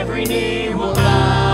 Every knee will bow.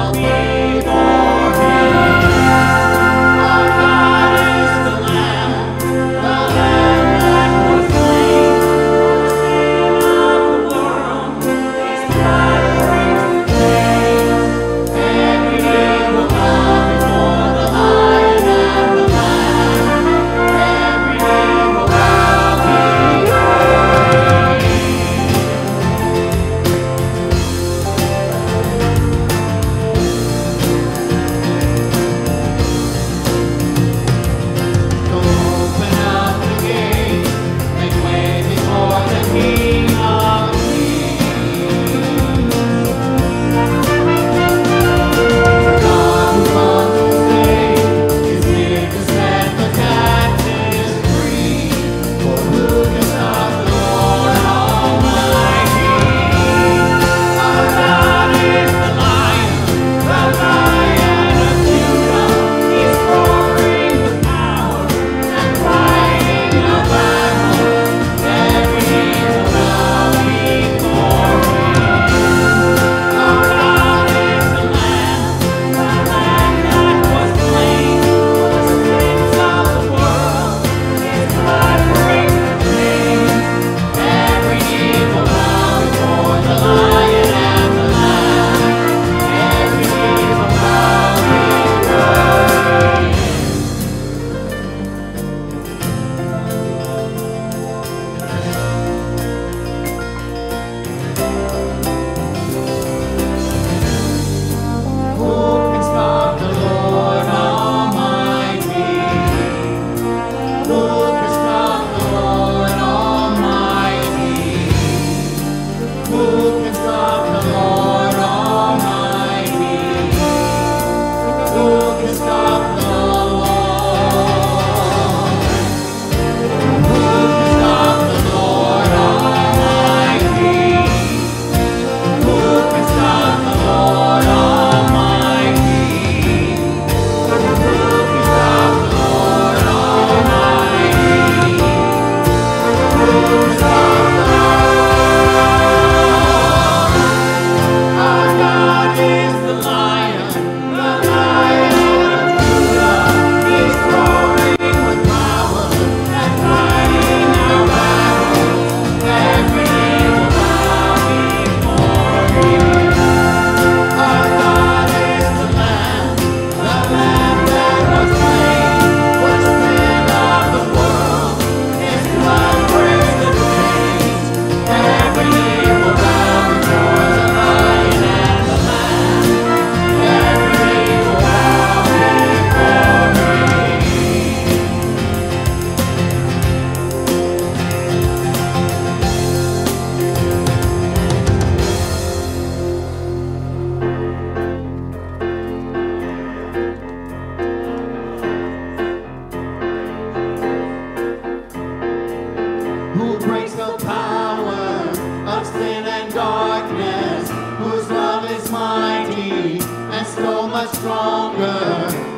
so much stronger,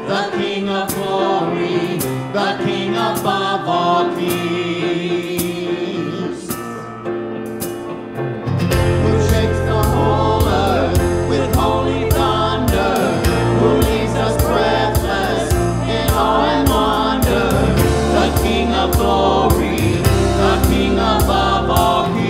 the King of glory, the King above all kings. Who shakes the whole earth with holy thunder, who leaves us breathless in awe and wonder, the King of glory, the King above all kings.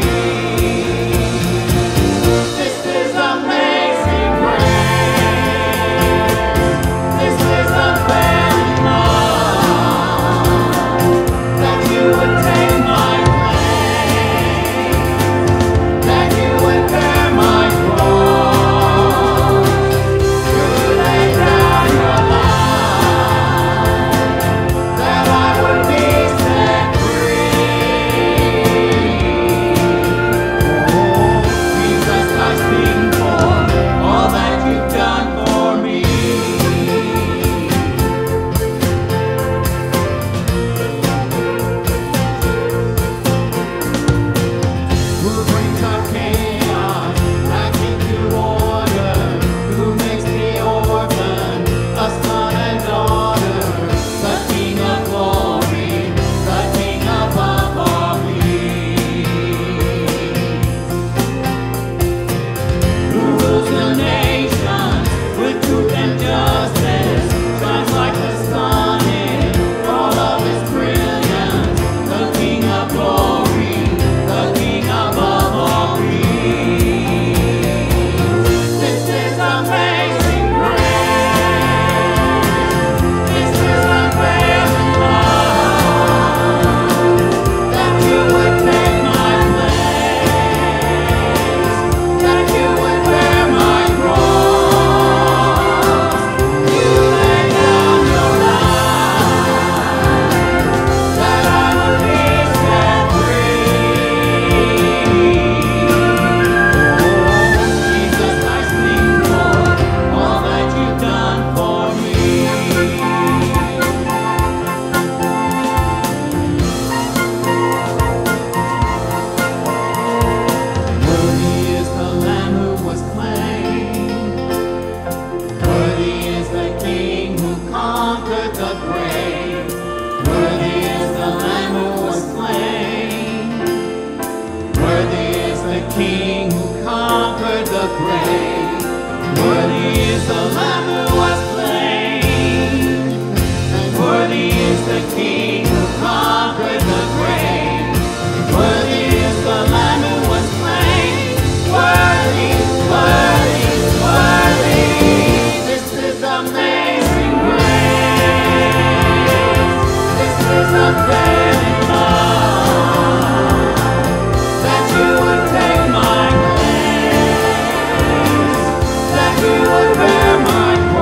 That you would bear my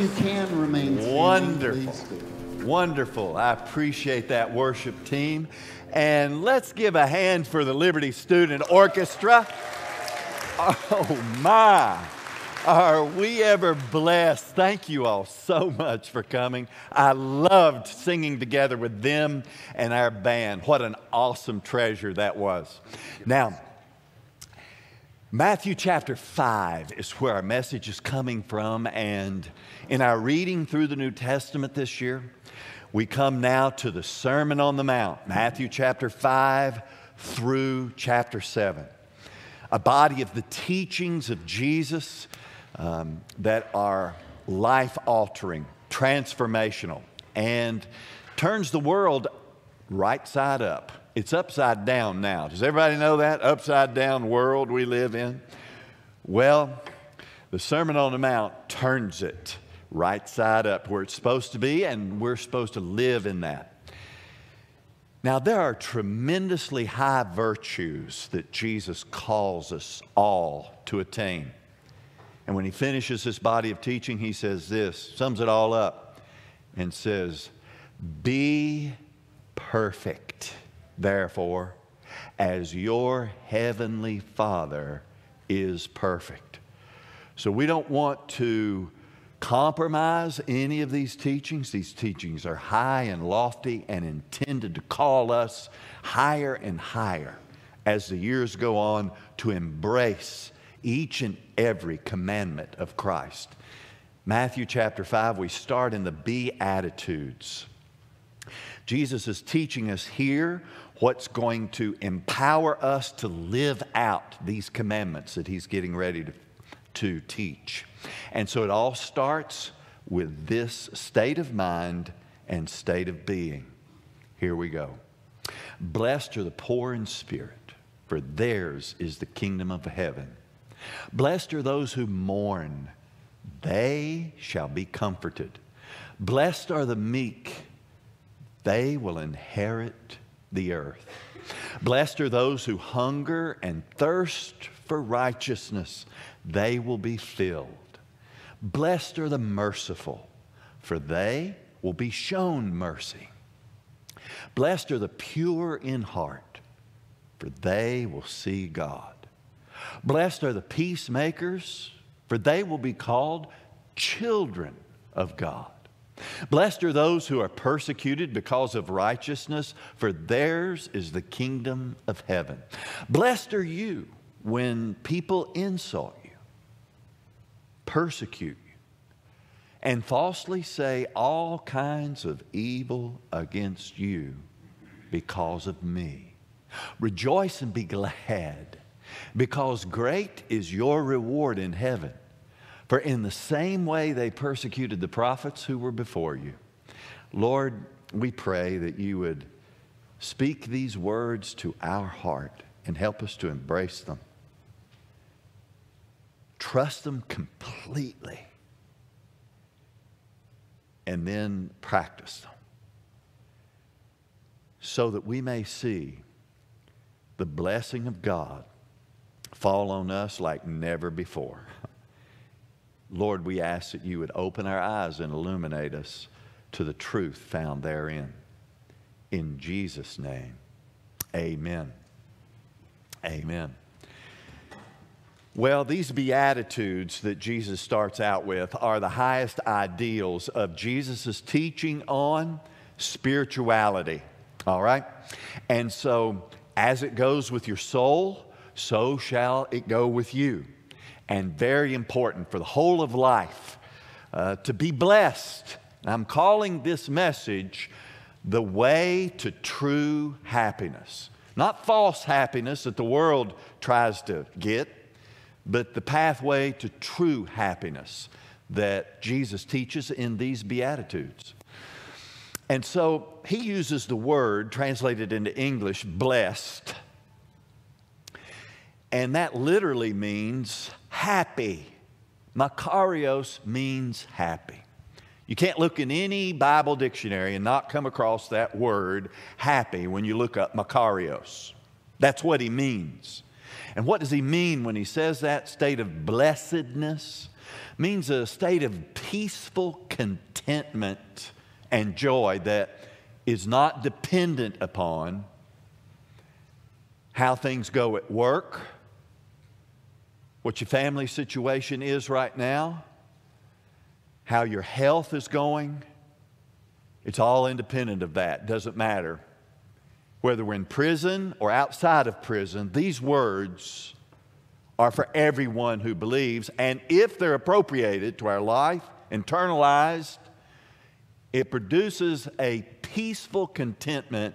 if you can remain standing. Wonderful. Wonderful. I appreciate that worship team. And let's give a hand for the Liberty Student Orchestra. Oh, my. Are we ever blessed? Thank you all so much for coming. I loved singing together with them and our band. What an awesome treasure that was. Now, Matthew chapter 5 is where our message is coming from. And in our reading through the New Testament this year, we come now to the Sermon on the Mount, Matthew chapter 5 through chapter 7. A body of the teachings of Jesus that are life-altering, transformational, and turns the world right side up. It's upside down now. Does everybody know that upside-down world we live in? Well, the Sermon on the Mount turns it right side up where it's supposed to be, and we're supposed to live in that. Now, there are tremendously high virtues that Jesus calls us all to attain. And when he finishes this body of teaching, he says this, sums it all up, and says, "Be perfect, therefore, as your heavenly Father is perfect." So we don't want to compromise any of these teachings. These teachings are high and lofty and intended to call us higher and higher as the years go on to embrace each and every commandment of Christ. Matthew chapter 5, we start in the Beatitudes. Jesus is teaching us here what's going to empower us to live out these commandments that he's getting ready to teach. And so it all starts with this state of mind and state of being. Here we go. Blessed are the poor in spirit, for theirs is the kingdom of heaven. Blessed are those who mourn, they shall be comforted. Blessed are the meek, they will inherit the earth. Blessed are those who hunger and thirst for righteousness, they will be filled. Blessed are the merciful, for they will be shown mercy. Blessed are the pure in heart, for they will see God. Blessed are the peacemakers, for they will be called children of God. Blessed are those who are persecuted because of righteousness, for theirs is the kingdom of heaven. Blessed are you when people insult you, persecute you, and falsely say all kinds of evil against you because of me. Rejoice and be glad, because great is your reward in heaven. For in the same way they persecuted the prophets who were before you. Lord, we pray that you would speak these words to our heart and help us to embrace them. Trust them completely. And then practice them. So that we may see the blessing of God fall on us like never before. Lord, we ask that you would open our eyes and illuminate us to the truth found therein. In Jesus' name, amen. Amen. Well, these Beatitudes that Jesus starts out with are the highest ideals of Jesus' teaching on spirituality. All right? And so, as it goes with your soul, so shall it go with you. And very important for the whole of life to be blessed. I'm calling this message the way to true happiness. Not false happiness that the world tries to get, but the pathway to true happiness that Jesus teaches in these Beatitudes. And so he uses the word translated into English, blessed. And that literally means happy. Makarios means happy. You can't look in any Bible dictionary and not come across that word happy when you look up Makarios. That's what he means. And what does he mean when he says that? State of blessedness means a state of peaceful contentment and joy that is not dependent upon how things go at work, what your family situation is right now, how your health is going. It's all independent of that. Doesn't matter. Whether we're in prison or outside of prison, these words are for everyone who believes. And if they're appropriated to our life, internalized, it produces a peaceful contentment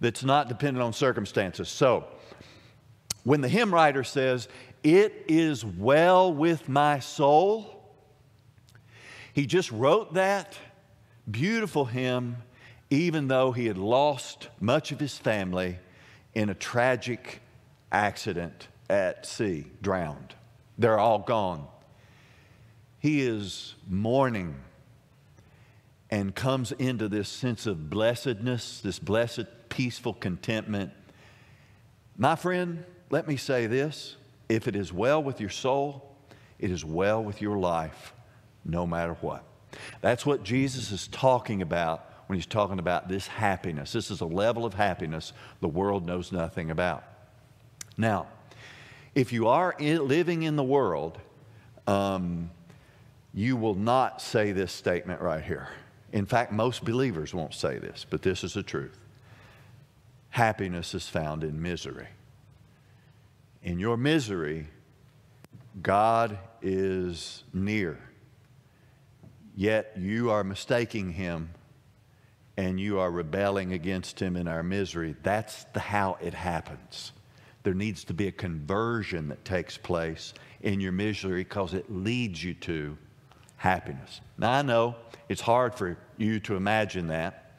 that's not dependent on circumstances. So when the hymn writer says, "It is well with my soul," he just wrote that beautiful hymn even though he had lost much of his family in a tragic accident at sea, drowned. They're all gone. He is mourning and comes into this sense of blessedness, this blessed, peaceful contentment. My friend, let me say this. If it is well with your soul, it is well with your life, no matter what. That's what Jesus is talking about when he's talking about this happiness. This is a level of happiness the world knows nothing about. Now, if you are living in the world, you will not say this statement right here. In fact, most believers won't say this, but this is the truth. Happiness is found in misery. In your misery, God is near. Yet you are mistaking Him and you are rebelling against Him in our misery. That's how it happens. There needs to be a conversion that takes place in your misery because it leads you to happiness. Now, I know it's hard for you to imagine that,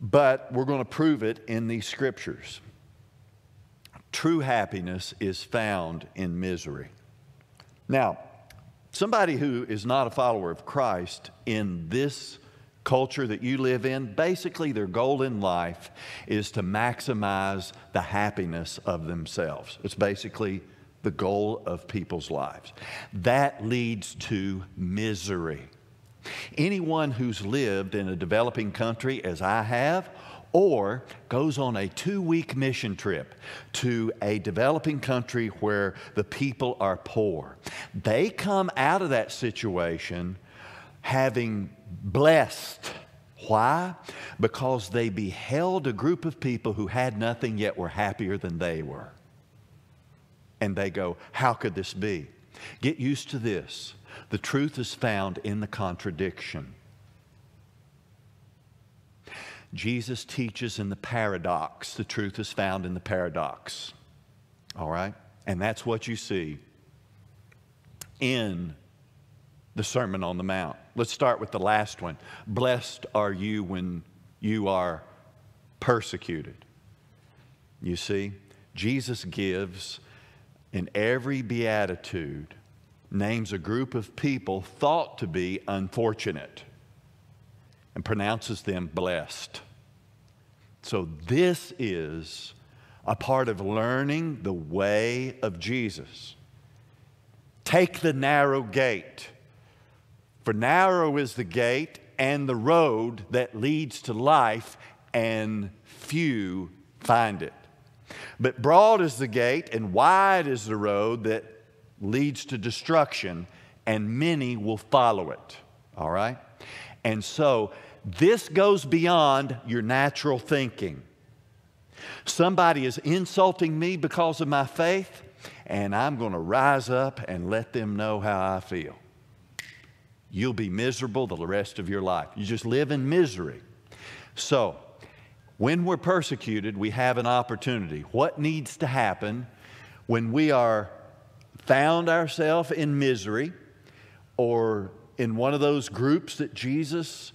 but we're going to prove it in these scriptures. True happiness is found in misery. Now, somebody who is not a follower of Christ in this culture that you live in, basically their goal in life is to maximize the happiness of themselves. It's basically the goal of people's lives. That leads to misery. Anyone who's lived in a developing country, as I have, or goes on a 2-week mission trip to a developing country where the people are poor. They come out of that situation having blessed. Why? Because they beheld a group of people who had nothing yet were happier than they were. And they go, how could this be? Get used to this. The truth is found in the contradiction. Jesus teaches in the paradox. The truth is found in the paradox. All right? And that's what you see in the Sermon on the Mount. Let's start with the last one. Blessed are you when you are persecuted. You see, Jesus gives in every beatitude, names a group of people thought to be unfortunate, and pronounces them blessed. So this is a part of learning the way of Jesus. Take the narrow gate, for narrow is the gate and the road that leads to life, and few find it. But broad is the gate and wide is the road that leads to destruction, and many will follow it. All right? And so this goes beyond your natural thinking. Somebody is insulting me because of my faith, and I'm going to rise up and let them know how I feel. You'll be miserable the rest of your life. You just live in misery. So when we're persecuted, we have an opportunity. What needs to happen when we are found ourselves in misery or in one of those groups that Jesus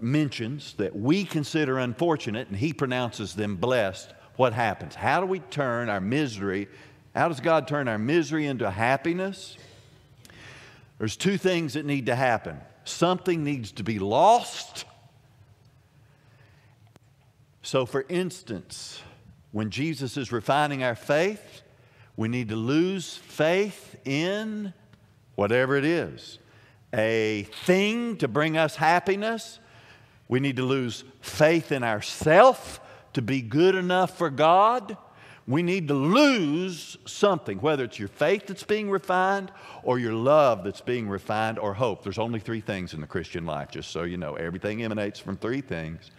mentions that we consider unfortunate, and He pronounces them blessed? What happens? How do we turn our misery? How does God turn our misery into happiness? There's two things that need to happen. Something needs to be lost. So, for instance, When Jesus is refining our faith, we need to lose faith in whatever it is. A thing to bring us happiness. We need to lose faith in ourselves to be good enough for God. We need to lose something, whether it's your faith that's being refined or your love that's being refined or hope. There's only three things in the Christian life, just so you know. Everything emanates from three things.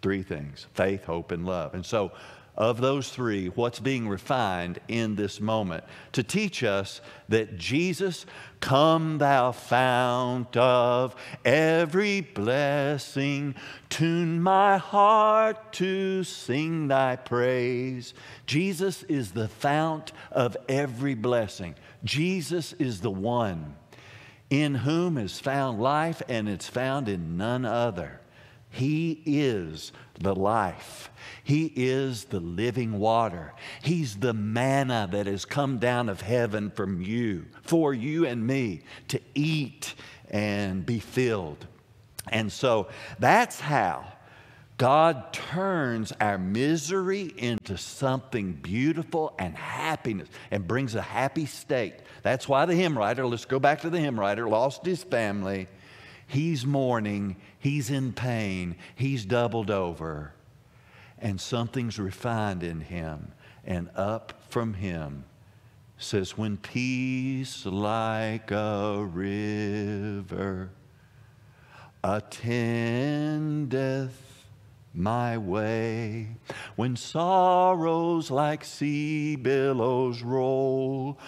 Three things: faith, hope, and love. And so of those three, what's being refined in this moment to teach us that Jesus, come thou fount of every blessing, tune my heart to sing thy praise. Jesus is the fount of every blessing. Jesus is the one in whom is found life, and it's found in none other. He is the life. He is the living water. He's the manna that has come down of heaven from you, for you and me to eat and be filled. And so that's how God turns our misery into something beautiful and happiness, and brings a happy state. That's why the hymn writer, let's go back to the hymn writer, lost his family. He's mourning, he's in pain, he's doubled over, and something's refined in him, and up from him says, when peace like a river attendeth my way, when sorrows like sea billows roll,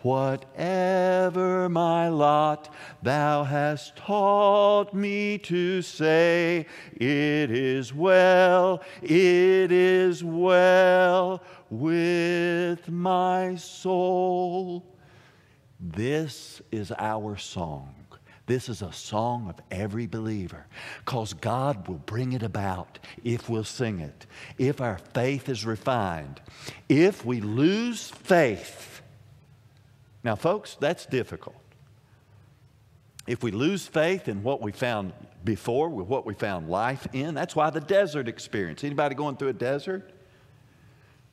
whatever my lot, thou hast taught me to say, it is well with my soul. This is our song. This is a song of every believer, because God will bring it about if we'll sing it, if our faith is refined. If we lose faith, now, folks, that's difficult. If we lose faith in what we found before, with what we found life in, that's why the desert experience. Anybody going through a desert?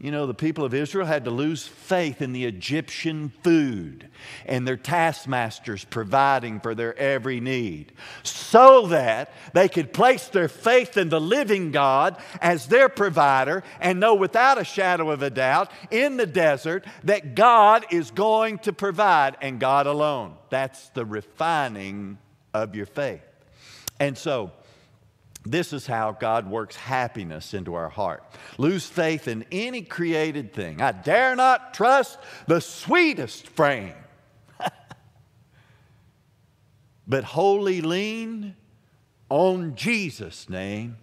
You know, the people of Israel had to lose faith in the Egyptian food and their taskmasters providing for their every need, so that they could place their faith in the living God as their provider and know without a shadow of a doubt in the desert that God is going to provide, and God alone. That's the refining of your faith. And so this is how God works happiness into our heart. Lose faith in any created thing. I dare not trust the sweetest frame, but wholly lean on Jesus' name.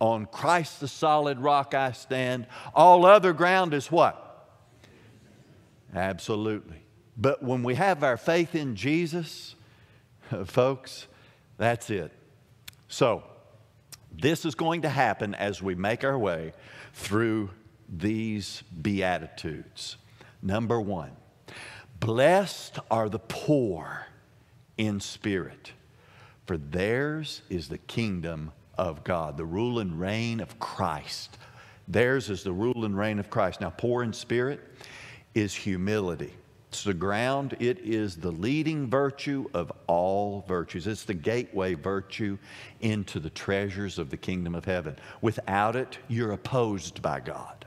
On Christ the solid rock I stand. All other ground is what? Absolutely. But when we have our faith in Jesus, folks, that's it. So this is going to happen as we make our way through these Beatitudes. Number one, blessed are the poor in spirit, for theirs is the kingdom of God, the rule and reign of Christ. Theirs is the rule and reign of Christ. Now, poor in spirit is humility. It's the ground. It is the leading virtue of all virtues. It's the gateway virtue into the treasures of the kingdom of heaven. Without it, you're opposed by God.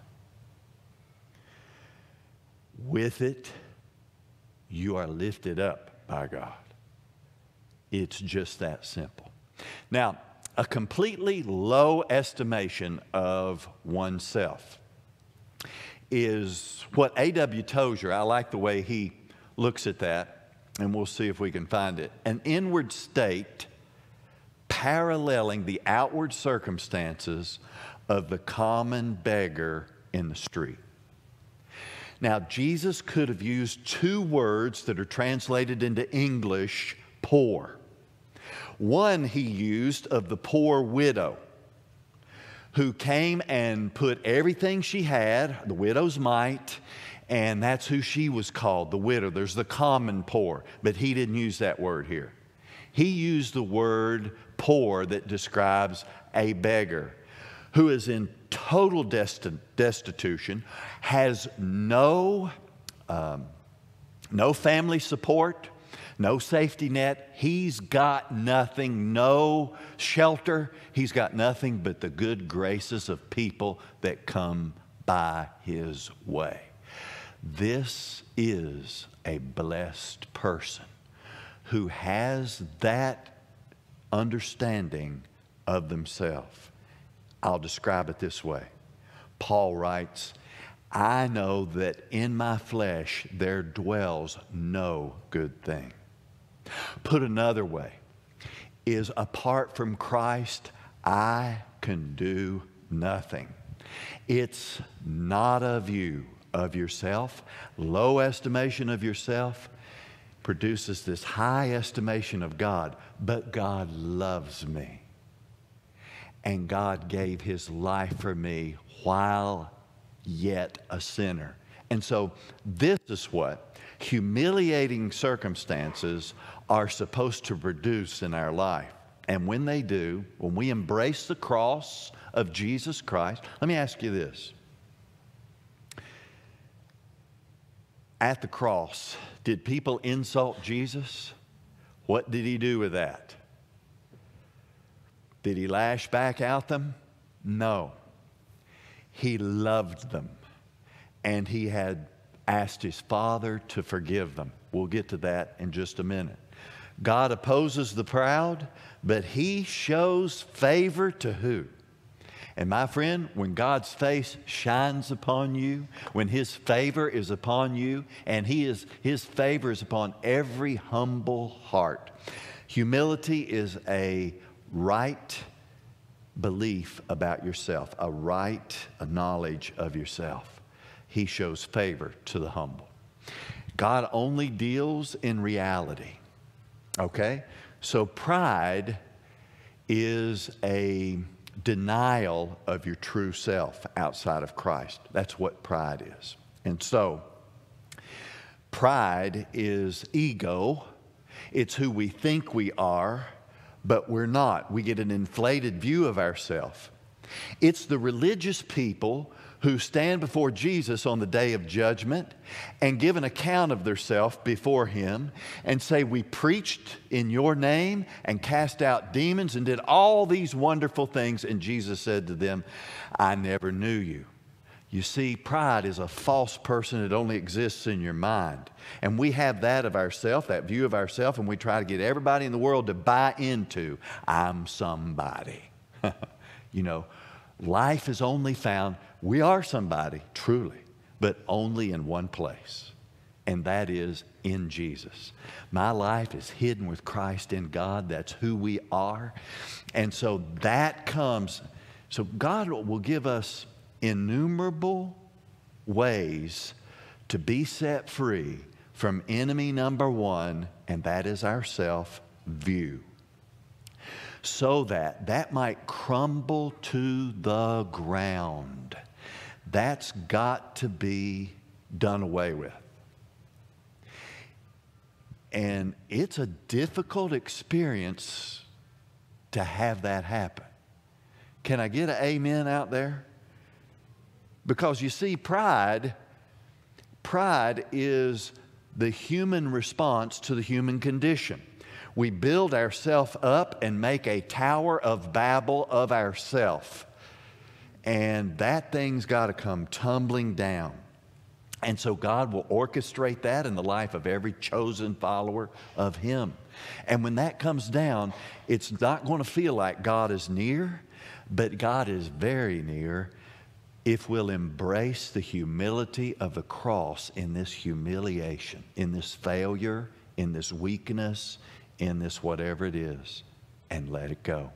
With it, you are lifted up by God. It's just that simple. Now, a completely low estimation of oneself is what A.W. Tozer, I like the way he looks at that, and we'll see if we can find it. An inward state paralleling the outward circumstances of the common beggar in the street. Now, Jesus could have used two words that are translated into English, poor. One he used of the poor widow, who came and put everything she had, the widow's mite, and that's who she was called, the widow. There's the common poor, but he didn't use that word here. He used the word poor that describes a beggar who is in total destitution, has no family support, no safety net. He's got nothing, no shelter. He's got nothing but the good graces of people that come by his way. This is a blessed person who has that understanding of themselves. I'll describe it this way. Paul writes, I know that in my flesh there dwells no good thing. Put another way, is apart from Christ, I can do nothing. It's not a view of yourself. Low estimation of yourself produces this high estimation of God. But God loves me. And God gave his life for me while yet a sinner. And so this is what humiliating circumstances are supposed to produce in our life. And when they do, when we embrace the cross of Jesus Christ, let me ask you this. At the cross, did people insult Jesus? What did he do with that? Did he lash back at them? No. He loved them, and he had asked his Father to forgive them. We'll get to that in just a minute. God opposes the proud, but he shows favor to who? And my friend, when God's face shines upon you, when his favor is upon you, and his favor is upon every humble heart. Humility is a right belief about yourself, a knowledge of yourself. He shows favor to the humble. God only deals in reality, okay? So pride is a denial of your true self outside of Christ. That's what pride is. And so pride is ego. It's who we think we are, but we're not. We get an inflated view of ourselves. It's the religious people who stand before Jesus on the day of judgment and give an account of themselves before him and say, we preached in your name and cast out demons and did all these wonderful things. And Jesus said to them, I never knew you. You see, pride is a false person. It only exists in your mind. And we have that of ourselves, that view of ourselves, and we try to get everybody in the world to buy into, I'm somebody. You know, life is only found, we are somebody, truly, but only in one place, and that is in Jesus. My life is hidden with Christ in God. That's who we are. And so that comes, so God will give us innumerable ways to be set free from enemy number one, and that is our self-view, so that that might crumble to the ground. That's got to be done away with. And it's a difficult experience to have that happen. Can I get an amen out there? Because you see, pride is the human response to the human condition. We build ourselves up and make a tower of Babel of ourselves. And that thing's got to come tumbling down. And so God will orchestrate that in the life of every chosen follower of him. And when that comes down, it's not going to feel like God is near, but God is very near if we'll embrace the humility of the cross in this humiliation, in this failure, in this weakness, in this whatever it is, and let it go.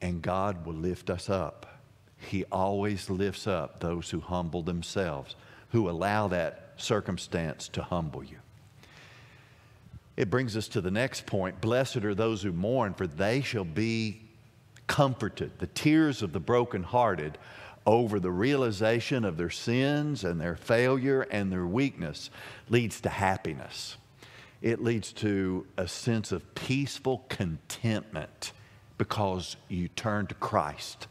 And God will lift us up. He always lifts up those who humble themselves, who allow that circumstance to humble you. It brings us to the next point. Blessed are those who mourn, for they shall be comforted. The tears of the brokenhearted over the realization of their sins and their failure and their weakness leads to happiness. It leads to a sense of peaceful contentment because you turn to Christ,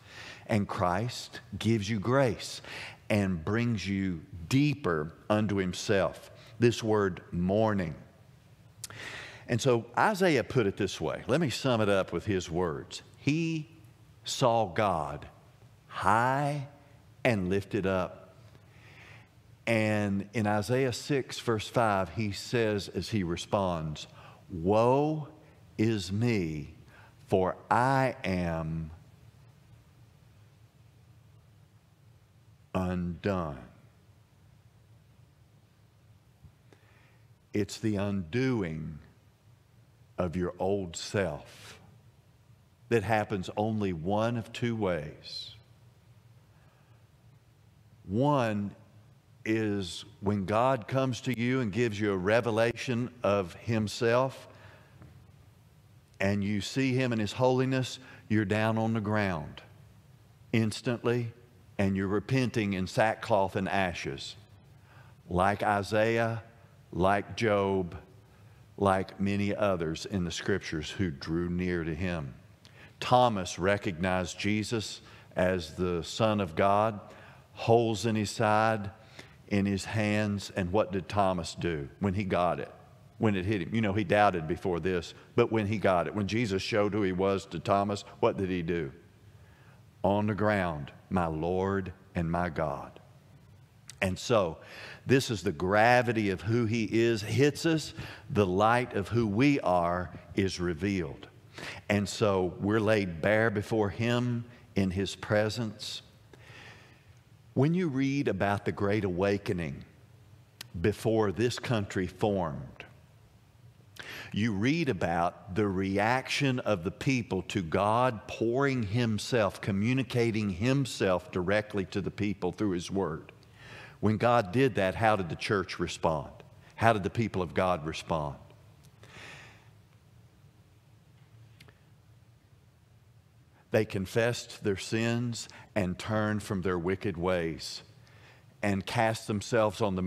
and Christ gives you grace and brings you deeper unto Himself. This word, mourning. And so Isaiah put it this way. Let me sum it up with his words. He saw God high and lifted up. And in Isaiah 6, verse 5, he says as he responds, "Woe is me, for I am undone." It's the undoing of your old self that happens only one of two ways. One is when God comes to you and gives you a revelation of Himself, and you see Him in His holiness, you're down on the ground instantly, and you're repenting in sackcloth and ashes, like Isaiah, like Job, like many others in the Scriptures who drew near to Him. Thomas recognized Jesus as the Son of God, holes in His side, in His hands. And what did Thomas do when he got it, when it hit him? You know, he doubted before this, but when he got it, when Jesus showed who He was to Thomas, what did he do? On the ground, "My Lord and my God." And so this is the gravity of who He is hits us. The light of who we are is revealed. And so we're laid bare before Him in His presence. When you read about the Great Awakening before this country formed, you read about the reaction of the people to God pouring Himself, communicating Himself directly to the people through His Word. When God did that, how did the church respond? How did the people of God respond? They confessed their sins and turned from their wicked ways and cast themselves on the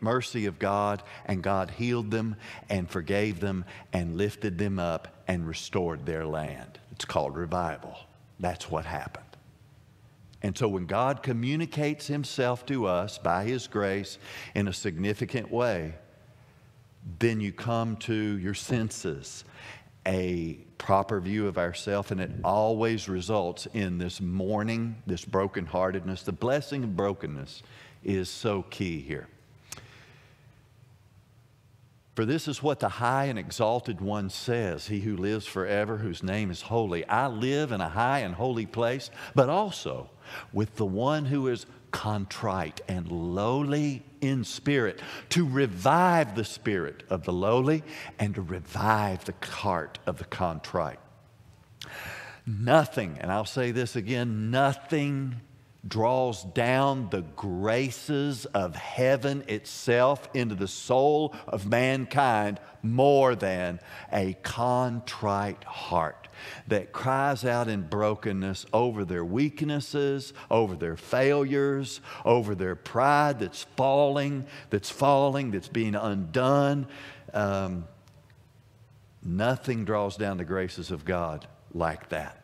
mercy of God, and God healed them and forgave them and lifted them up and restored their land. It's called revival. That's what happened. And so when God communicates Himself to us by His grace in a significant way, then you come to your senses, a proper view of ourself, and it always results in this mourning, this brokenheartedness. The blessing of brokenness is so key here. "For this is what the high and exalted one says, he who lives forever, whose name is holy. I live in a high and holy place, but also with the one who is contrite and lowly in spirit, to revive the spirit of the lowly and to revive the heart of the contrite." Nothing, and I'll say this again, nothing draws down the graces of heaven itself into the soul of mankind more than a contrite heart that cries out in brokenness over their weaknesses, over their failures, over their pride that's falling, that's being undone. Nothing draws down the graces of God like that.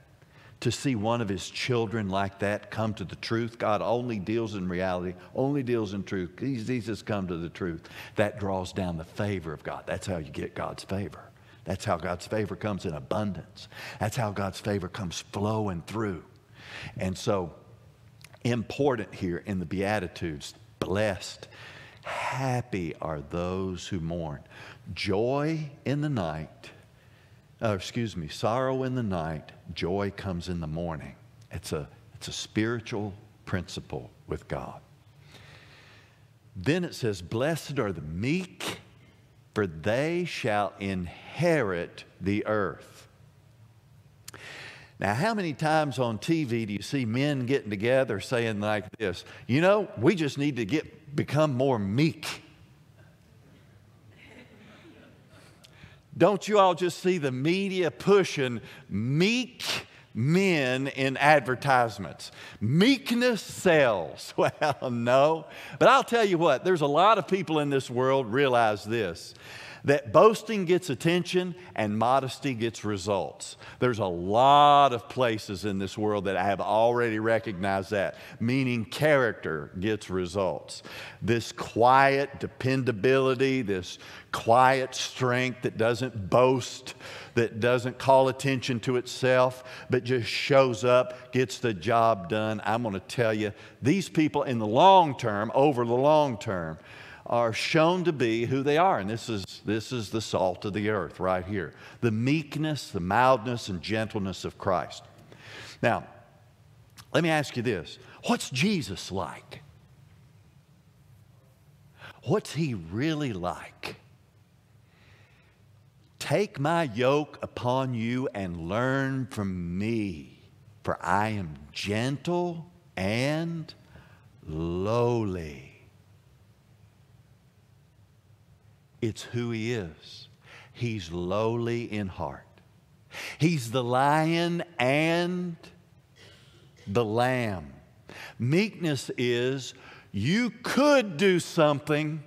To see one of His children like that come to the truth — God only deals in reality, only deals in truth. Jesus come to the truth. That draws down the favor of God. That's how you get God's favor. That's how God's favor comes in abundance. That's how God's favor comes flowing through. And so important here in the Beatitudes, blessed, happy are those who mourn. Joy in the night. Sorrow in the night, joy comes in the morning. It's a spiritual principle with God. Then it says, "Blessed are the meek, for they shall inherit the earth." Now, how many times on TV do you see men getting together saying like this, "You know, we just need to become more meek. Don't you all just see the media pushing meek men in advertisements? Meekness sells." Well, no. But I'll tell you what, there's a lot of people in this world realize this. that boasting gets attention and modesty gets results. There's a lot of places in this world that I have already recognized that, meaning character gets results. This quiet dependability, this quiet strength that doesn't boast, that doesn't call attention to itself, but just shows up, gets the job done. I'm going to tell you, these people in the long term, over the long term, are shown to be who they are. And this is the salt of the earth right here. The meekness, the mildness, and gentleness of Christ. Now, let me ask you this. What's Jesus like? What's he really like? Take my yoke upon you and learn from me, for I am gentle and lowly. It's who he is. He's lowly in heart. He's the lion and the lamb. Meekness is you could do something,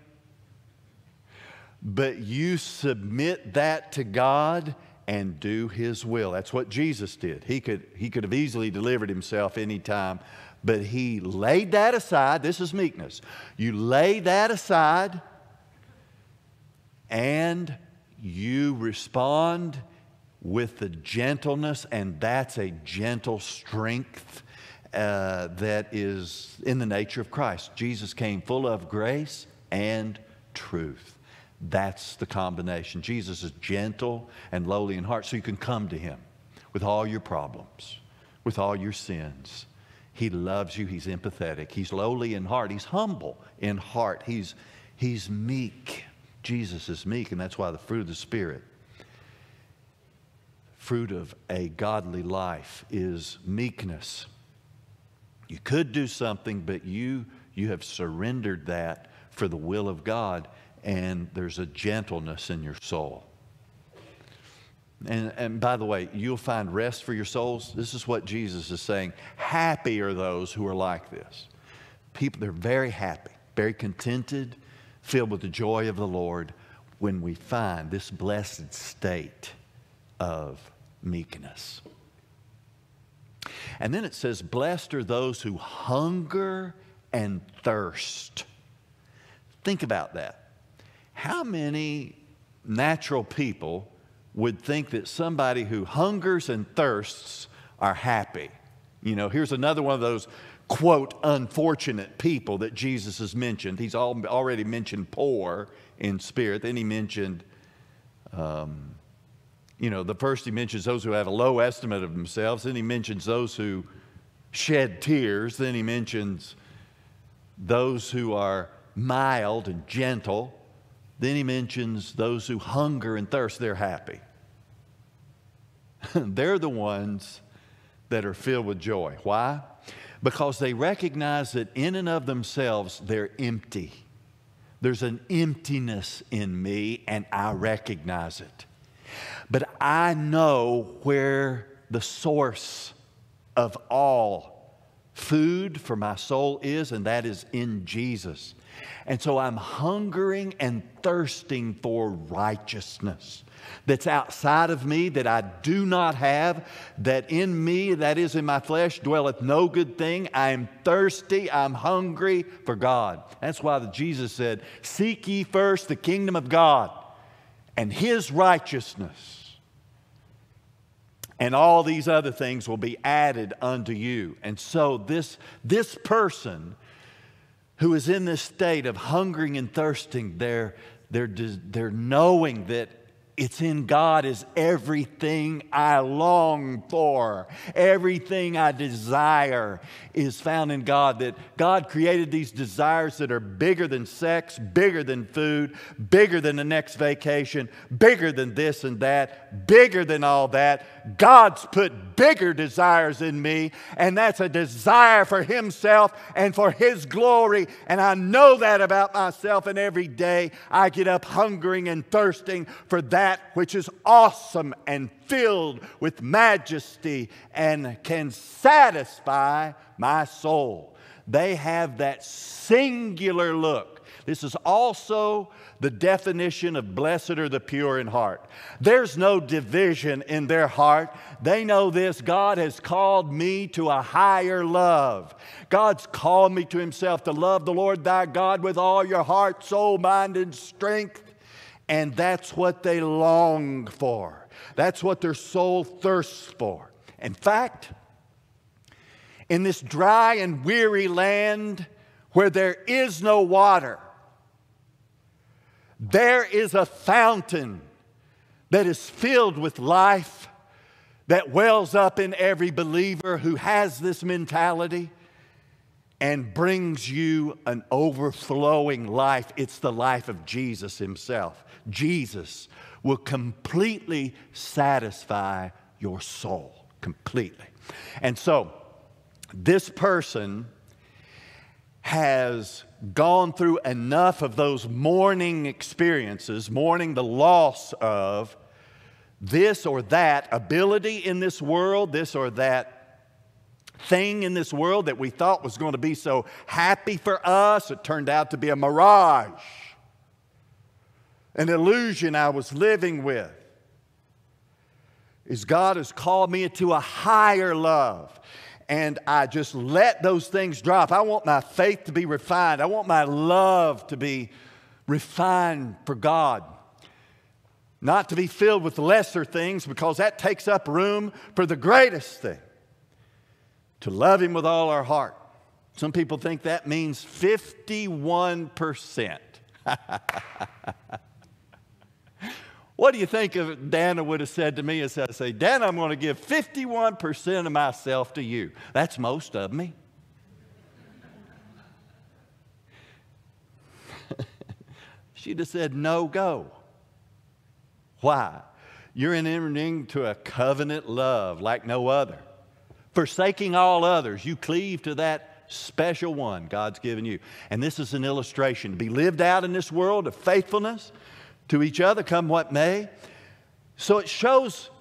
but you submit that to God and do his will. That's what Jesus did. He could have easily delivered himself any time, but he laid that aside. This is meekness. You lay that aside, and you respond with the gentleness, and that's a gentle strength that is in the nature of Christ. Jesus came full of grace and truth. That's the combination. Jesus is gentle and lowly in heart, so you can come to him with all your problems, with all your sins. He loves you. He's empathetic. He's lowly in heart. He's humble in heart. He's meek. Jesus is meek, and that's why the fruit of the Spirit, fruit of a godly life, is meekness. You could do something, but you have surrendered that for the will of God, and there's a gentleness in your soul. And by the way, you'll find rest for your souls. This is what Jesus is saying. Happy are those who are like this. People, they're very happy, very contented, filled with the joy of the Lord when we find this blessed state of meekness. And then it says, blessed are those who hunger and thirst. Think about that. How many natural people would think that somebody who hungers and thirsts are happy? You know, here's another one of those, quote, unfortunate people that Jesus has mentioned. He's already mentioned poor in spirit. Then he mentioned, the first he mentions those who have a low estimate of themselves. Then he mentions those who shed tears. Then he mentions those who are mild and gentle. Then he mentions those who hunger and thirst. They're happy. They're the ones that are filled with joy. Why? Because they recognize that in and of themselves, they're empty. There's an emptiness in me, and I recognize it. But I know where the source of all food for my soul is, and that is in Jesus. And so I'm hungering and thirsting for righteousness that's outside of me, that I do not have, that in me, that is in my flesh, dwelleth no good thing. I am thirsty, I'm hungry for God. That's why Jesus said, seek ye first the kingdom of God and his righteousness, and all these other things will be added unto you. And so this person who is in this state of hungering and thirsting, they're knowing that it's in God is everything I long for. Everything I desire is found in God. That God created these desires that are bigger than sex, bigger than food, bigger than the next vacation, bigger than this and that, bigger than all that. God's put bigger desires in me, and that's a desire for himself and for his glory. And I know that about myself, and every day I get up hungering and thirsting for that which is awesome and filled with majesty and can satisfy my soul. They have that singular look. This is also the definition of blessed are the pure in heart. There's no division in their heart. They know this. God has called me to a higher love. God's called me to himself to love the Lord thy God with all your heart, soul, mind, and strength. And that's what they long for. That's what their soul thirsts for. In fact, in this dry and weary land where there is no water, there is a fountain that is filled with life that wells up in every believer who has this mentality and brings you an overflowing life. It's the life of Jesus himself. Jesus will completely satisfy your soul, completely. And so, this person has gone through enough of those mourning experiences, mourning the loss of this or that ability in this world, this or that thing in this world that we thought was going to be so happy for us. It turned out to be a mirage, an illusion I was living with. Is God has called me to a higher love. And I just let those things drop. I want my faith to be refined. I want my love to be refined for God. Not to be filled with lesser things, because that takes up room for the greatest thing. To love him with all our heart. Some people think that means 51%. What do you think if Dana would have said to me as I say, Dana, I'm going to give 51% of myself to you. That's most of me. She'd have said, no go. Why? You're entering to a covenant love like no other. Forsaking all others, you cleave to that special one God's given you. And this is an illustration to be lived out in this world of faithfulness to each other, come what may. So it shows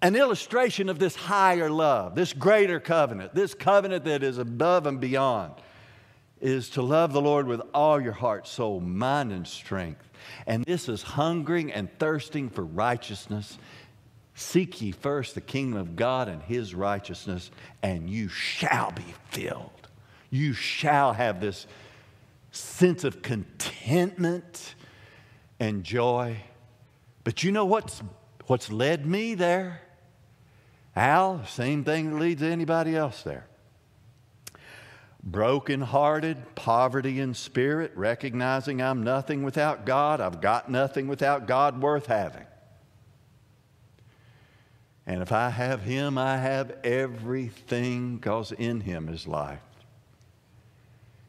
an illustration of this higher love, this greater covenant, this covenant that is above and beyond, is to love the Lord with all your heart, soul, mind, and strength. And this is hungering and thirsting for righteousness. Seek ye first the kingdom of God and his righteousness, and you shall be filled. You shall have this sense of contentment and joy. But you know what's led me there? Al, same thing that leads anybody else there. Brokenhearted, poverty in spirit, recognizing I'm nothing without God. I've got nothing without God worth having. And if I have him, I have everything, because in him is life.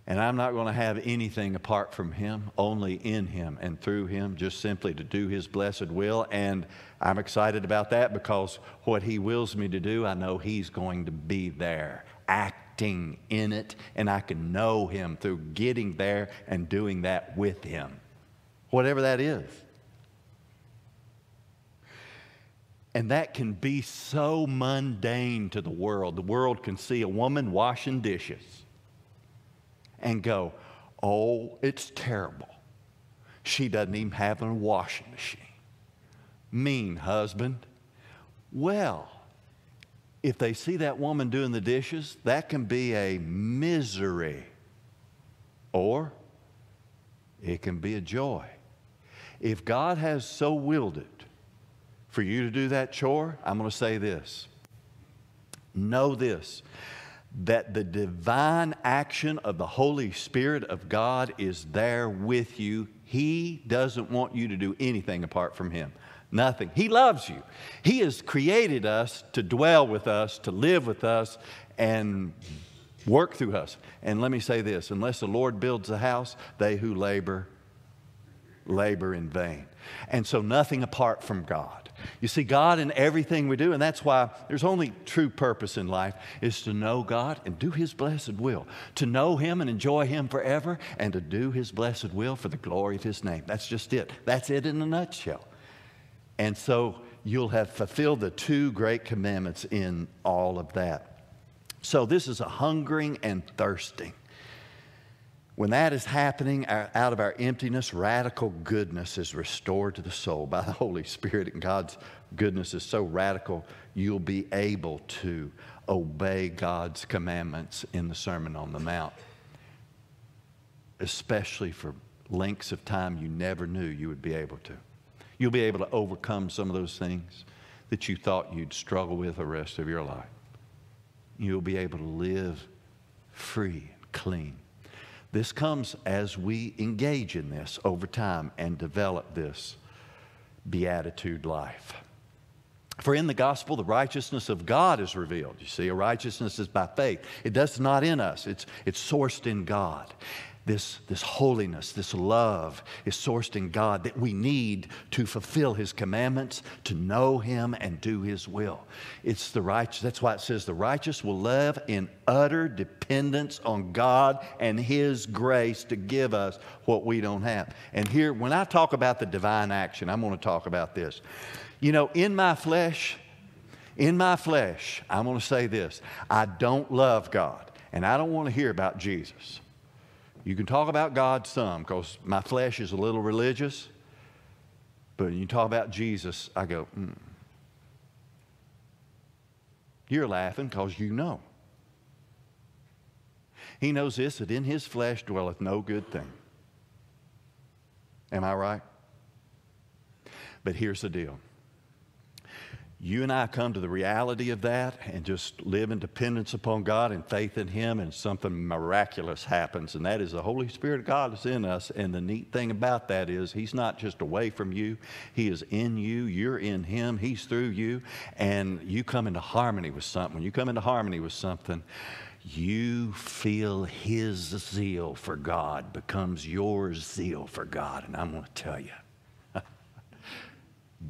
And I'm not going to have anything apart from him, only in him and through him, just simply to do his blessed will. And I'm excited about that, because what he wills me to do, I know he's going to be there, acting in it. And I can know him through getting there and doing that with him, whatever that is. And that can be so mundane to the world. The world can see a woman washing dishes and go, oh, it's terrible. She doesn't even have a washing machine. Mean husband. Well, if they see that woman doing the dishes, that can be a misery. Or it can be a joy. If God has so willed it, for you to do that chore, I'm going to say this. Know this, that the divine action of the Holy Spirit of God is there with you. He doesn't want you to do anything apart from him. Nothing. He loves you. He has created us to dwell with us, to live with us, and work through us. And let me say this, unless the Lord builds a house, they who labor in vain. And so nothing apart from God. You see God in everything we do, and that's why there's only true purpose in life is to know God and do his blessed will, to know him and enjoy him forever, and to do his blessed will for the glory of his name. That's just it. That's it in a nutshell. And so you'll have fulfilled the two great commandments in all of that. So this is a hungering and thirsting. When that is happening, out of our emptiness, radical goodness is restored to the soul by the Holy Spirit. And God's goodness is so radical, you'll be able to obey God's commandments in the Sermon on the Mount, especially for lengths of time you never knew you would be able to. You'll be able to overcome some of those things that you thought you'd struggle with the rest of your life. You'll be able to live free and clean. This comes as we engage in this over time and develop this beatitude life. For in the gospel, the righteousness of God is revealed. You see, a righteousness is by faith. It does not in us. It's sourced in God. This holiness, this love is sourced in God that we need to fulfill His commandments, to know Him and do His will. It's the righteous. That's why it says the righteous will live in utter dependence on God and His grace to give us what we don't have. And here, when I talk about the divine action, I'm going to talk about this. You know, in my flesh, I'm going to say this. I don't love God, and I don't want to hear about Jesus. You can talk about God some, because my flesh is a little religious. But when you talk about Jesus, I go, You're laughing because you know. He knows this, that in His flesh dwelleth no good thing. Am I right? But here's the deal. You and I come to the reality of that and just live in dependence upon God and faith in Him, and something miraculous happens, and that is the Holy Spirit of God is in us. And the neat thing about that is He's not just away from you. He is in you. You're in Him. He's through you. And you come into harmony with something. When you come into harmony with something, you feel His zeal for God becomes your zeal for God. And I'm going to tell you,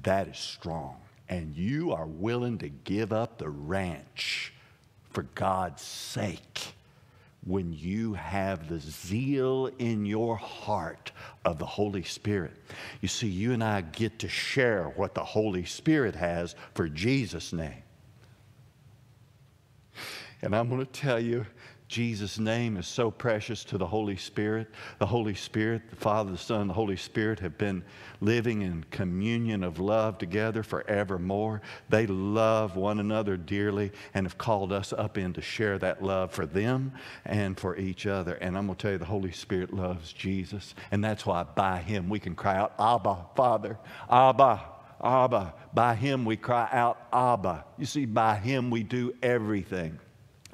that is strong. And you are willing to give up the ranch for God's sake when you have the zeal in your heart of the Holy Spirit. You see, you and I get to share what the Holy Spirit has for Jesus' name. And I'm going to tell you, Jesus' name is so precious to the Holy Spirit. The Holy Spirit, the Father, the Son, the Holy Spirit have been living in communion of love together forevermore. They love one another dearly and have called us up in to share that love for them and for each other. And I'm going to tell you, the Holy Spirit loves Jesus. And that's why by Him we can cry out, Abba, Father, Abba, Abba. By Him we cry out, Abba. You see, by Him we do everything.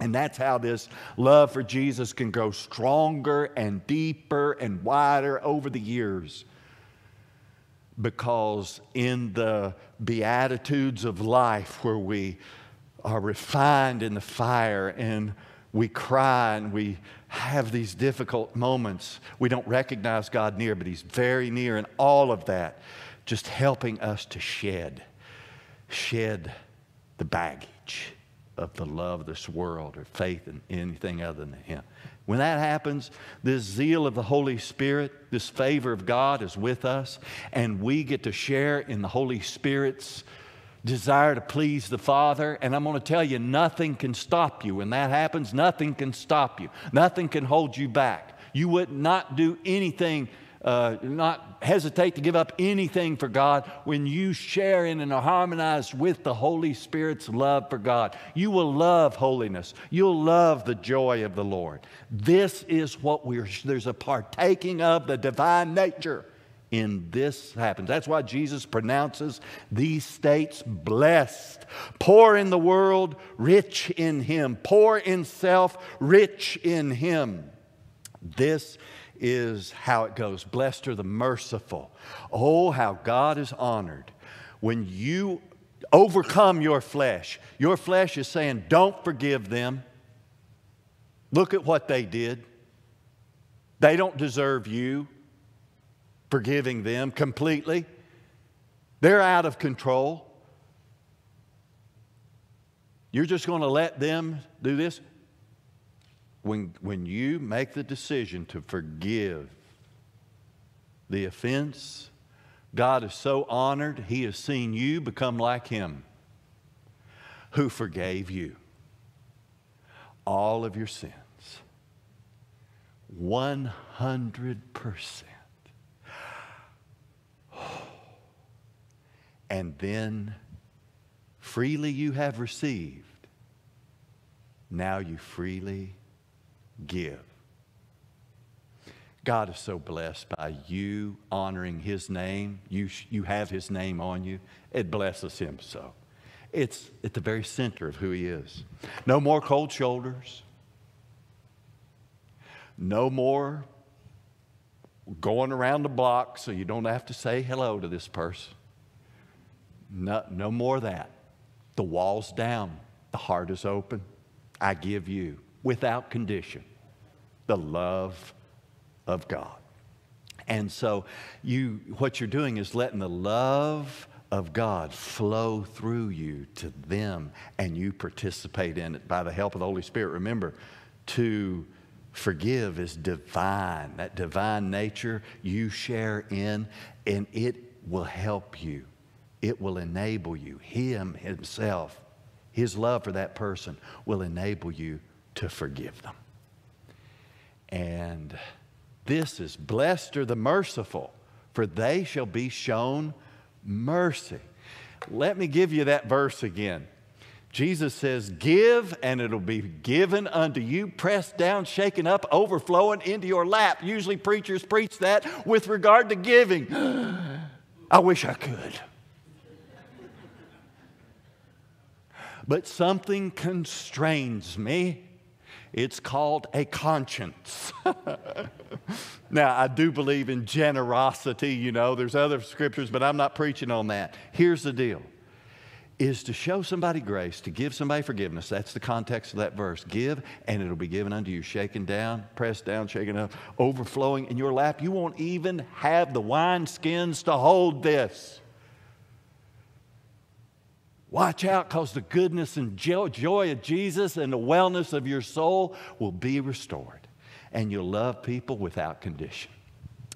And that's how this love for Jesus can grow stronger and deeper and wider over the years. Because in the beatitudes of life, where we are refined in the fire and we cry and we have these difficult moments, we don't recognize God near, but He's very near in all of that, just helping us to shed the baggage of the love of this world or faith in anything other than Him. When that happens, this zeal of the Holy Spirit, this favor of God is with us, and we get to share in the Holy Spirit's desire to please the Father. And I'm going to tell you, nothing can stop you. When that happens, nothing can stop you. Nothing can hold you back. You would not do anything, not hesitate to give up anything for God when you share in and are harmonized with the Holy Spirit's love for God. You will love holiness. You'll love the joy of the Lord. This is what there's a partaking of the divine nature in this happens. That's why Jesus pronounces these states blessed. Poor in the world, rich in Him. Poor in self, rich in Him. This is how it goes. Blessed are the merciful. Oh, how God is honored when you overcome your flesh. Your flesh is saying, don't forgive them. Look at what they did. They don't deserve you forgiving them completely. They're out of control. You're just going to let them do this. When you make the decision to forgive the offense, God is so honored. He has seen you become like Him who forgave you all of your sins. 100%. And then freely you have received, now you freely give. God is so blessed by you honoring His name. You have His name on you. It blesses Him so. It's at the very center of who He is. No more cold shoulders. No more going around the block so you don't have to say hello to this person. No more of that. The wall's down. The heart is open. I give you, without condition, the love of God. And so what you're doing is letting the love of God flow through you to them, and you participate in it by the help of the Holy Spirit. Remember, to forgive is divine. That divine nature you share in, and it will help you. It will enable you. Him Himself, His love for that person will enable you to forgive them. And this is, blessed are the merciful, for they shall be shown mercy. Let me give you that verse again. Jesus says, give and it'll be given unto you, pressed down, shaken up, overflowing into your lap. Usually preachers preach that with regard to giving. I wish I could. But something constrains me. It's called a conscience. Now, I do believe in generosity, you know. There's other scriptures, but I'm not preaching on that. Here's the deal. Is to show somebody grace, to give somebody forgiveness. That's the context of that verse. Give, and it'll be given unto you. Shaken down, pressed down, shaken up, overflowing in your lap. You won't even have the wineskins to hold this. Watch out, because the goodness and joy of Jesus and the wellness of your soul will be restored. And you'll love people without condition.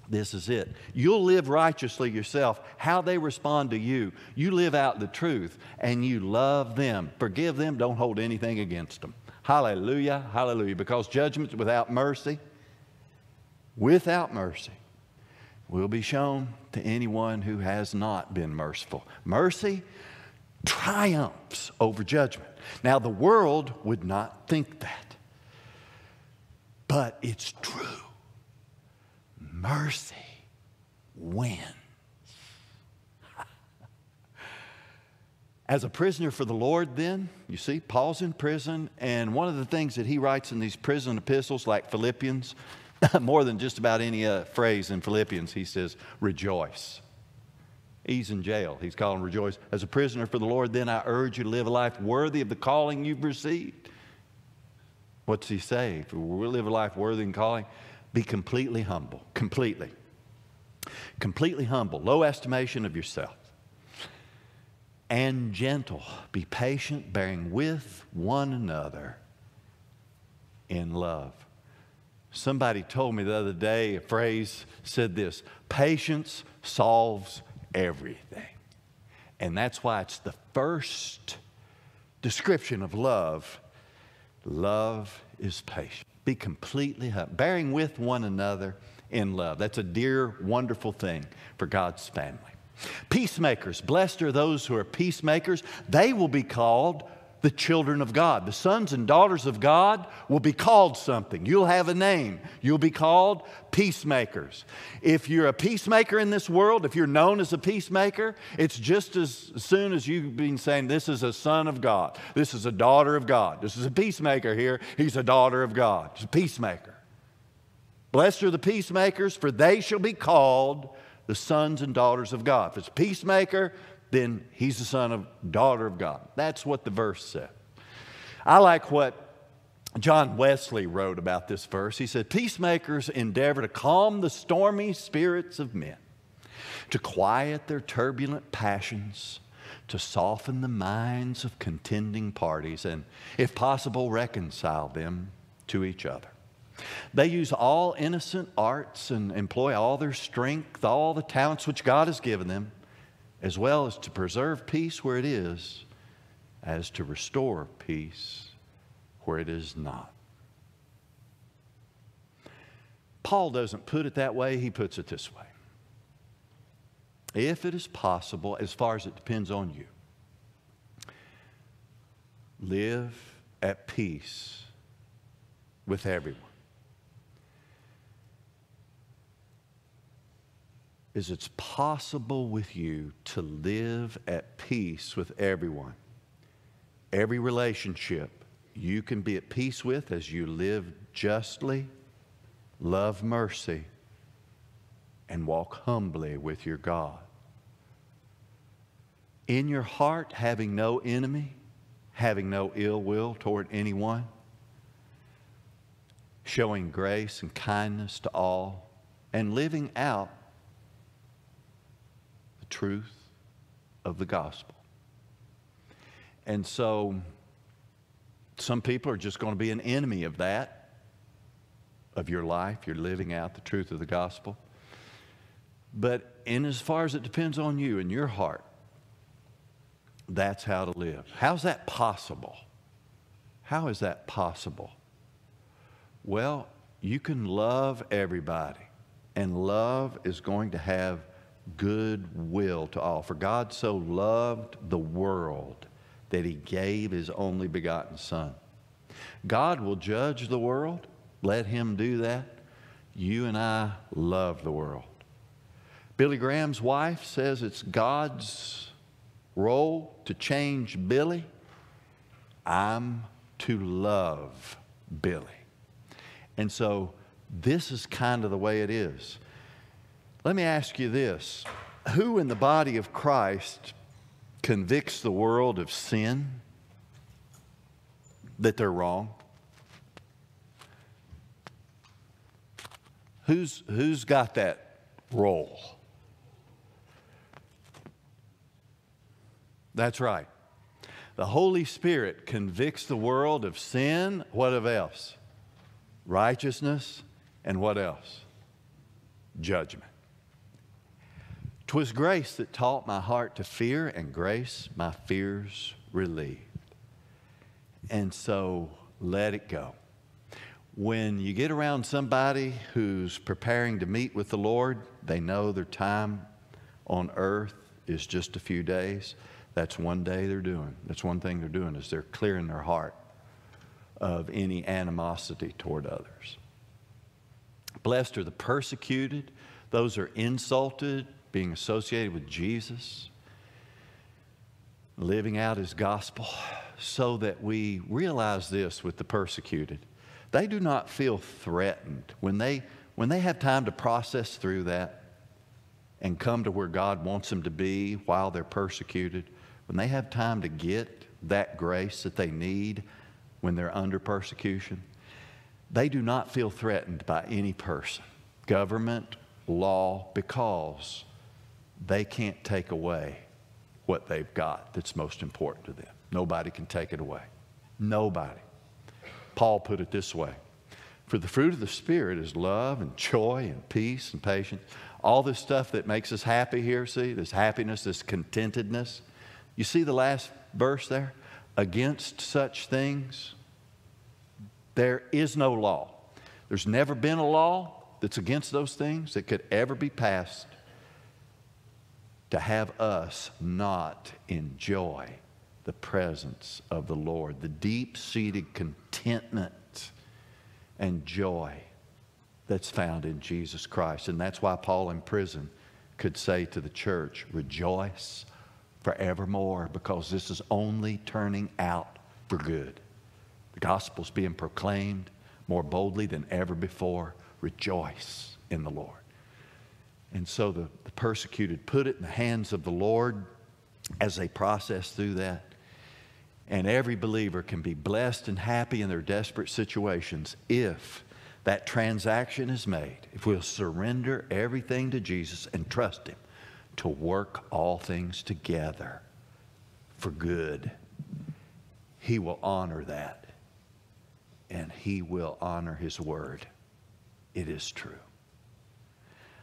This is it. You'll live righteously yourself. How they respond to you. You live out the truth and you love them. Forgive them. Don't hold anything against them. Hallelujah. Hallelujah. Because judgments without mercy, will be shown to anyone who has not been merciful. Mercy triumphs over judgment. Now, the world would not think that, but it's true. Mercy wins. As a prisoner for the Lord, then, you see, Paul's in prison, and one of the things that he writes in these prison epistles, like Philippians, more than just about any other phrase in Philippians, he says, rejoice. He's in jail. He's calling rejoice. As a prisoner for the Lord, then I urge you to live a life worthy of the calling you've received. What's he say? If we live a life worthy and calling, be completely humble. Completely. Completely humble. Low estimation of yourself. And gentle. Be patient, bearing with one another in love. Somebody told me the other day, a phrase said this, patience solves everything. And that's why it's the first description of love. Love is patient. Be completely humble, bearing with one another in love. That's a dear, wonderful thing for God's family. Peacemakers. Blessed are those who are peacemakers. They will be called the children of God. The sons and daughters of God will be called something. You'll have a name. You'll be called peacemakers. If you're a peacemaker in this world, if you're known as a peacemaker, it's just as soon as you've been saying, this is a son of God. This is a daughter of God. This is a peacemaker here. He's a daughter of God. He's a peacemaker. Blessed are the peacemakers, for they shall be called the sons and daughters of God. If it's a peacemaker, then he's the son of daughter of God. That's what the verse said. I like what John Wesley wrote about this verse. He said, peacemakers endeavor to calm the stormy spirits of men, to quiet their turbulent passions, to soften the minds of contending parties, and if possible, reconcile them to each other. They use all innocent arts and employ all their strength, all the talents which God has given them, as well as to preserve peace where it is, as to restore peace where it is not. Paul doesn't put it that way. He puts it this way. If it is possible, as far as it depends on you, live at peace with everyone. Is it's possible with you to live at peace with everyone. Every relationship you can be at peace with as you live justly, love mercy, and walk humbly with your God. In your heart, having no enemy, having no ill will toward anyone, showing grace and kindness to all, and living out the truth of the gospel. And so some people are just going to be an enemy of that, of your life. You're living out the truth of the gospel. But in as far as it depends on you and your heart, that's how to live. How's that possible? How is that possible? Well, you can love everybody, and love is going to have goodwill to all. For God so loved the world that He gave His only begotten Son. God will judge the world. Let Him do that. You and I love the world. Billy Graham's wife says it's God's role to change Billy. I'm to love Billy. And so this is kind of the way it is. Let me ask you this. Who in the body of Christ convicts the world of sin, that they're wrong? Who's got that role? That's right. The Holy Spirit convicts the world of sin. What else? Righteousness, and what else? Judgment. 'Twas grace that taught my heart to fear, and grace my fears relieved. And so let it go. When you get around somebody who's preparing to meet with the Lord, they know their time on earth is just a few days. That's one day they're doing. That's one thing they're doing, is they're clearing their heart of any animosity toward others. Blessed are the persecuted, those who are insulted, being associated with Jesus, living out His gospel, so that we realize this with the persecuted. They do not feel threatened. When they have time to process through that and come to where God wants them to be while they're persecuted, when they have time to get that grace that they need when they're under persecution, they do not feel threatened by any person, government, law, because they can't take away what they've got that's most important to them. Nobody can take it away. Nobody. Paul put it this way. For the fruit of the Spirit is love and joy and peace and patience. All this stuff that makes us happy here, see, this happiness, this contentedness. You see the last verse there? Against such things, there is no law. There's never been a law that's against those things that could ever be passed to have us not enjoy the presence of the Lord, the deep-seated contentment and joy that's found in Jesus Christ. And that's why Paul in prison could say to the church, rejoice forevermore, because this is only turning out for good. The gospel's being proclaimed more boldly than ever before. Rejoice in the Lord. And so the persecuted put it in the hands of the Lord as they process through that. And every believer can be blessed and happy in their desperate situations if that transaction is made, if we'll surrender everything to Jesus and trust Him to work all things together for good. He will honor that, and He will honor His word. It is true.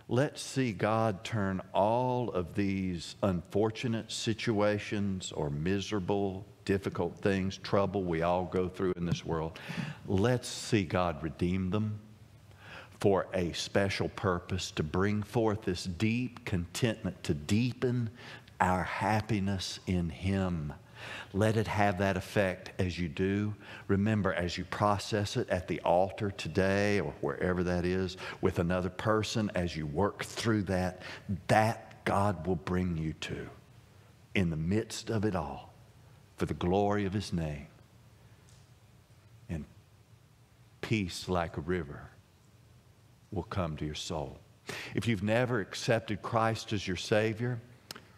Let's see God turn all of these unfortunate situations or miserable, difficult things, trouble we all go through in this world. Let's see God redeem them for a special purpose, to bring forth this deep contentment, to deepen our happiness in Him. Let it have that effect as you do. Remember, as you process it at the altar today or wherever that is with another person, as you work through that, that God will bring you to in the midst of it all for the glory of His name. And peace like a river will come to your soul. If you've never accepted Christ as your Savior,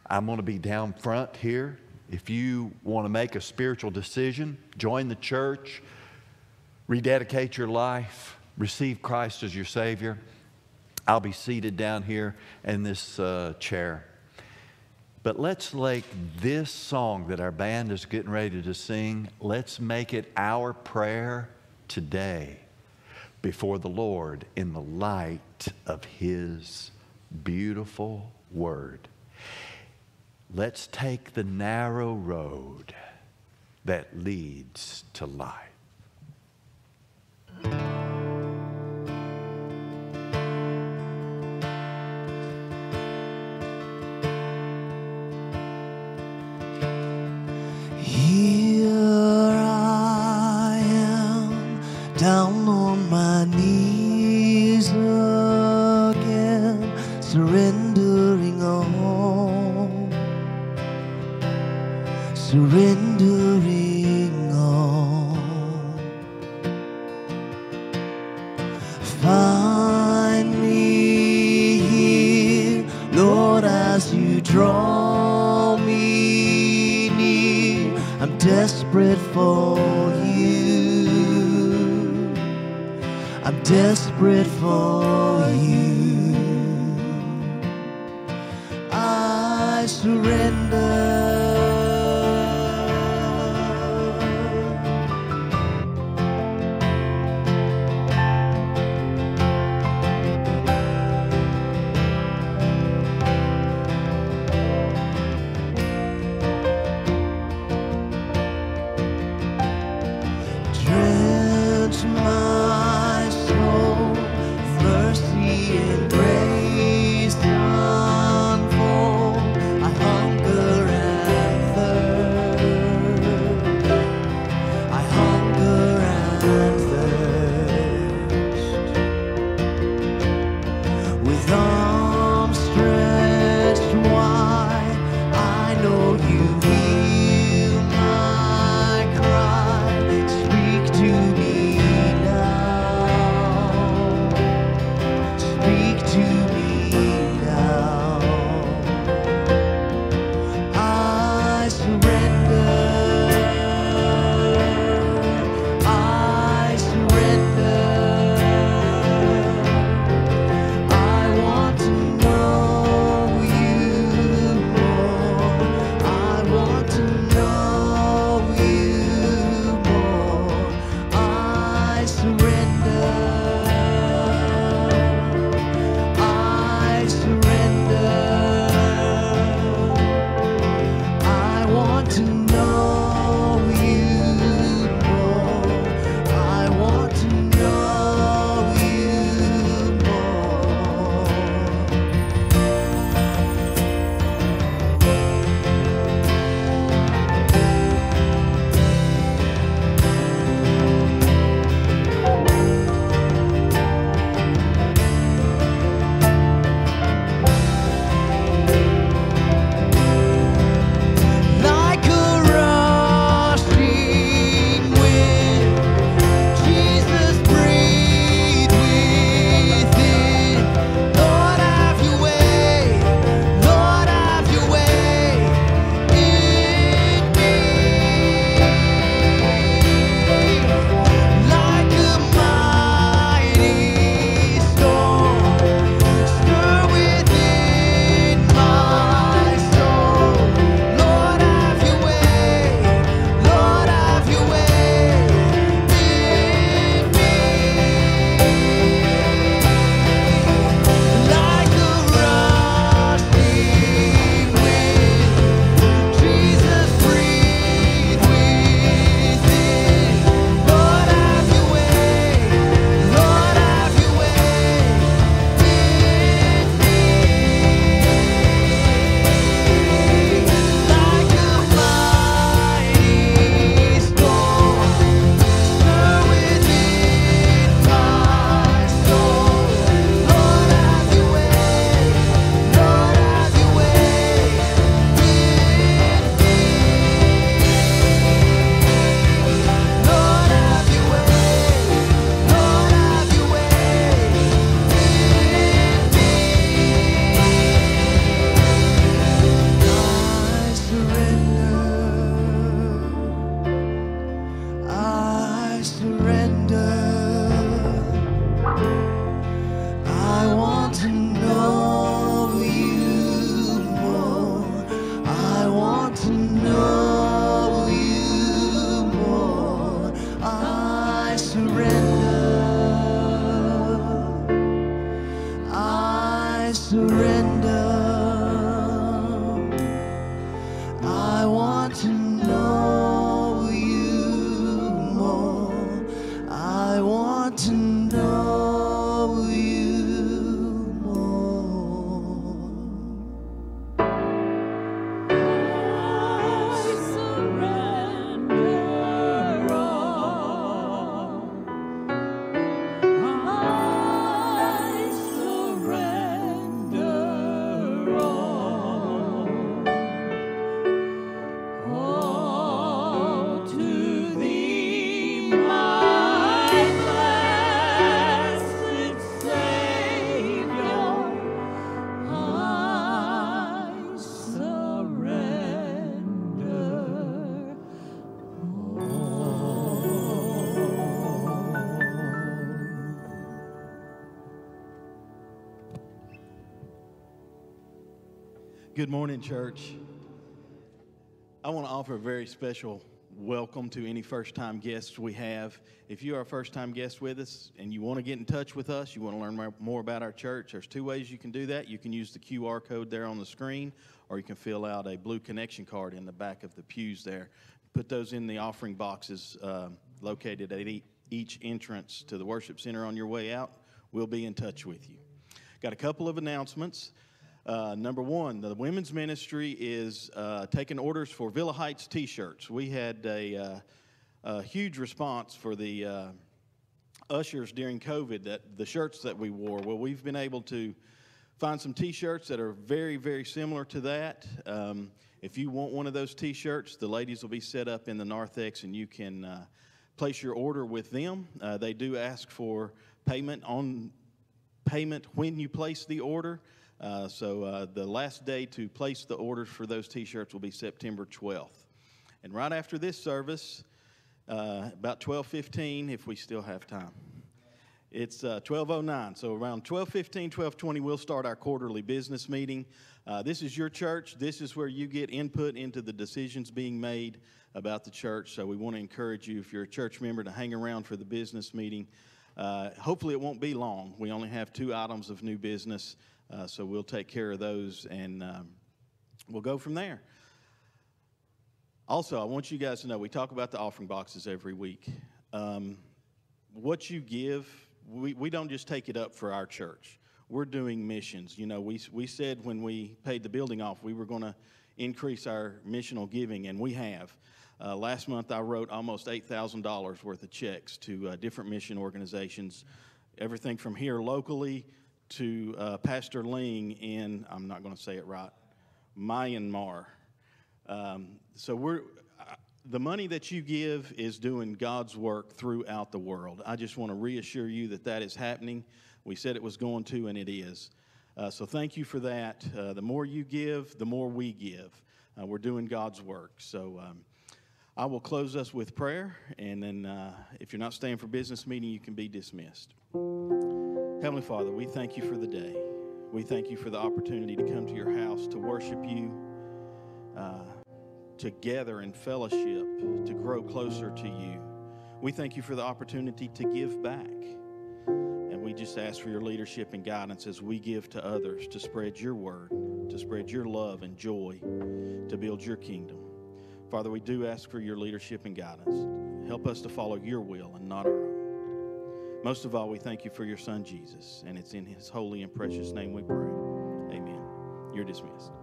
I'm going to be down front here. If you want to make a spiritual decision, join the church, rededicate your life, receive Christ as your Savior, I'll be seated down here in this chair. But let's make this song that our band is getting ready to sing, let's make it our prayer today before the Lord in the light of His beautiful Word. Let's take the narrow road that leads to life. Here I am, down on my knees again, surrendering all. Surrendering all. Find me here, Lord, as you draw me near. I'm desperate for you. I'm desperate for you. I surrender. Mercy and grace unfold. I hunger Good morning, church. I want to offer a very special welcome to any first-time guests we have. If you are a first-time guest with us and you want to get in touch with us, you want to learn more about our church, there's two ways you can do that. You can use the QR code there on the screen, or you can fill out a blue connection card in the back of the pews there. Put those in the offering boxes located at each entrance to the worship center on your way out. We'll be in touch with you. Got a couple of announcements. Number one, the women's ministry is taking orders for Villa Heights t-shirts. We had a huge response for the ushers during COVID, that the shirts that we wore. Well, we've been able to find some t-shirts that are very, very similar to that. If you want one of those t-shirts, the ladies will be set up in the narthex and you can place your order with them. They do ask for payment when you place the order. So the last day to place the orders for those t-shirts will be September 12th. And right after this service, about 12:15, if we still have time, it's 12:09. So around 12:15, 12:20, we'll start our quarterly business meeting. This is your church. This is where you get input into the decisions being made about the church. So we want to encourage you, if you're a church member, to hang around for the business meeting. Hopefully it won't be long. We only have 2 items of new business. So we'll take care of those, and we'll go from there. Also, I want you guys to know, we talk about the offering boxes every week. What you give, we don't just take it up for our church. We're doing missions. You know, we said when we paid the building off, we were going to increase our missional giving, and we have. Last month, I wrote almost $8,000 worth of checks to different mission organizations, everything from here locally to Pastor Ling in, I'm not going to say it right, Myanmar. So the money that you give is doing God's work throughout the world. I just want to reassure you that that is happening. We said it was going to, and it is. So thank you for that. The more you give, the more we give. We're doing God's work. So I will close us with prayer, and then if you're not staying for business meeting, you can be dismissed. Heavenly Father, we thank you for the day. We thank you for the opportunity to come to your house, to worship you, to gather in fellowship, to grow closer to you. We thank you for the opportunity to give back. And we just ask for your leadership and guidance as we give to others, to spread your word, to spread your love and joy, to build your kingdom. Father, we do ask for your leadership and guidance. Help us to follow your will and not our own. Most of all, we thank you for your son, Jesus, and it's in his holy and precious name we pray. Amen. You're dismissed.